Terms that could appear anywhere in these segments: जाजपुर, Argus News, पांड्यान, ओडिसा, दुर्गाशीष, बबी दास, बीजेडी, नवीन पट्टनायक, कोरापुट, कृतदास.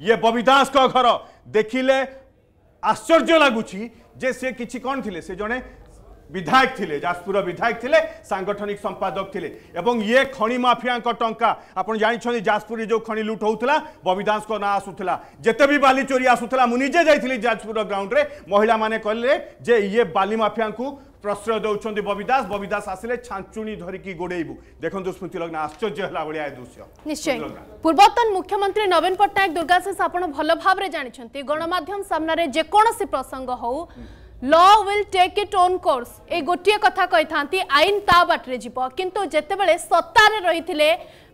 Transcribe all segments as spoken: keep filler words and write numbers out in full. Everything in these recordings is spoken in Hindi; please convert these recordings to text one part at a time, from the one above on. ये बबी दास का घर देखिले आश्चर्य लगुच से किसी कौन थे से जड़े विधायक थे जाजपुर विधायक थे सांगठनिक संपादक थे एवं ये खणी माफिया टाँचा आपड़ जानते जाजपुर जो खणी लुट होता बबी दास ना आसूला जिते भी बाली चोरी आसूला मुझे जाइली जाजपुर ग्राउंड रे महिला माने कहले जे ये बाली माफिया को प्रश्रय दौरान बबी दास बबी दास आसिले छांचुणी धरिकी गोड़ेबू देखो स्मृति लग्न आश्चर्य है दृश्य निश्चय। पूर्वतन मुख्यमंत्री नवीन पट्टनायक दुर्गाशीष आप भल भाव में जानते गणमाध्यम सामने जेकोसी प्रसंग हो law will take it own course ए गोटे कथा कही था आईन ता बाटे जीव किंतु जितेबाला सत्तार रही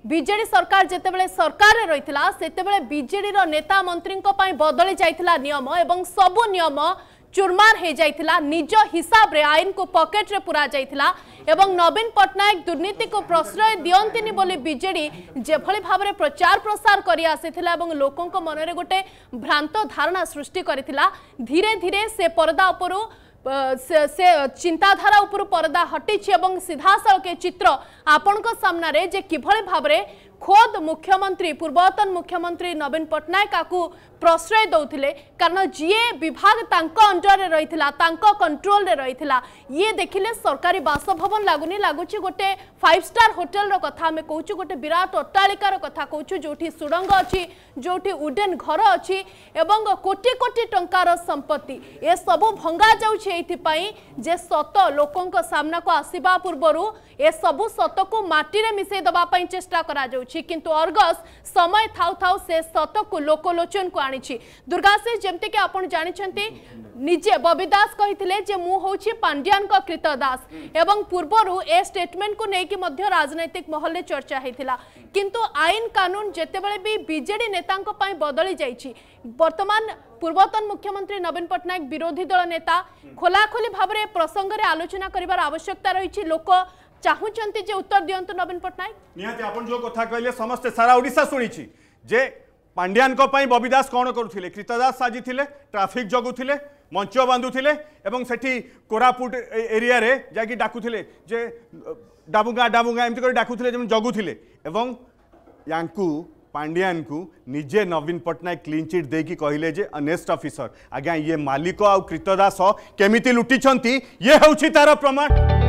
बीजेडी सरकार जितेबाला सरकार रही बीजेडी नेता मंत्री बदली जाता नियम एवं सबू नियम चुरमार हो जाता निज हिसाब रे आईन को पॉकेट रे पूरा जाता एवं नवीन पट्टनायक दुर्नीति को प्रश्रय दियंतिनी बोली बीजेडी जेभली भाव में प्रचार प्रसार करी आसीथिला एवं लोकों को मन रे गोटे भ्रांत धारणा सृष्टि करिथिला। धीरे धीरे से पर्दा उपरू से, से चिंताधारा उपरू पर्दा हटी एवं सीधा सड़के चित्र आपण को सामना रे जे किभली भाव रे खोद मुख्यमंत्री पूर्वतन मुख्यमंत्री नवीन पट्टनायक को प्रश्रय दौले कारण जी विभाग तांको अंडर रही तांको कंट्रोल रे रही ये देखिले सरकारी बासभवन लगुनि लगुच गोटे फाइव स्टार होटेल कथा आम कहूँ गोटे विराट अट्टालिकार कथा कहूँ जोठी सुरंग अच्छी जोठी उडेन घर अच्छी एवं कोटी कोटी टंकार संपत्ति ए सबू भंगा जाए सत लोकों सामना को आसवा पूर्वर ए सबू सत को माटी रे मिसई दबा पई चेष्टा करा जाउछि किंतु अर्गस समय थाउ थाउ से सत को लोकलोचन को आनी दुर्गाशीष जमती के आपण जानिछंती निजे बबी दास कहिथिले जे मु होछि पांड्यान को कृत दास एवं पूर्वरु ए स्टेटमेंट को नेकी मध्य राजनैतिक महल में चर्चा हेतिला किंतु आईन कानून जेतेबेले भी बीजेडी नेतांको पई बदली जाइछि। वर्तमान पूर्वतन मुख्यमंत्री नवीन पट्टनायक विरोधी दल नेता खोलाखोली भाव में प्रसंग में आलोचना करिवार आवश्यकता रही लोक चाहूंते जे उत्तर दियंतु नवीन पट्टनायक निहाती आपण जो कथा कहले समस्ते सारा ओडिसा सुनिछि जे पांड्यान को पई बबी दास कोन करूथिले कृतदास साजिथिले ट्रैफिक जगुथिले मंच बांधुथिले एवं सेठी कोरापुट एरिया रे जाकी डाकुथिले जे डाबुगा डाबुगा एमति कर डाकुथिले जे जगुथिले एवं यांकू पांड्यान को निजे नवीन पट्टनायक क्लीन चिट देकी कहले जे अनेस्ट ऑफिसर आज्ञा ये मालिक आ कृतदास केमिति लुटिछंती ये होउछि तार प्रमाण।